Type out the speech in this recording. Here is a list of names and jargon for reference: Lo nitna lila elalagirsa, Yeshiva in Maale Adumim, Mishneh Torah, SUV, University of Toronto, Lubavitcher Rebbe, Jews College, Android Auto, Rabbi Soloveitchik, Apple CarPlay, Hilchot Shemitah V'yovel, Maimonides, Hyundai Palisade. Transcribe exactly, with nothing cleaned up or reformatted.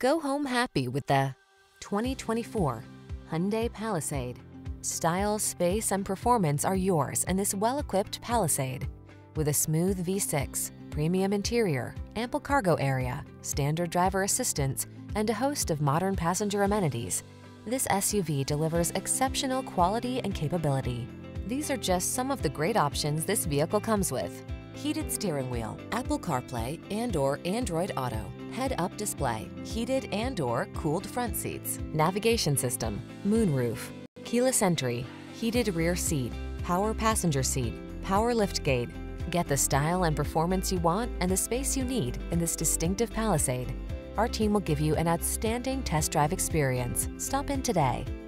Go home happy with the twenty twenty-four Hyundai Palisade. Style, space, and performance are yours in this well-equipped Palisade. With a smooth V six, premium interior, ample cargo area, standard driver assistance, and a host of modern passenger amenities, this S U V delivers exceptional quality and capability. These are just some of the great options this vehicle comes with: heated steering wheel, Apple CarPlay and or Android Auto, head-up display, heated and or cooled front seats, navigation system, moonroof, keyless entry, heated rear seat, power passenger seat, power liftgate. Get the style and performance you want and the space you need in this distinctive Palisade. Our team will give you an outstanding test drive experience. Stop in today.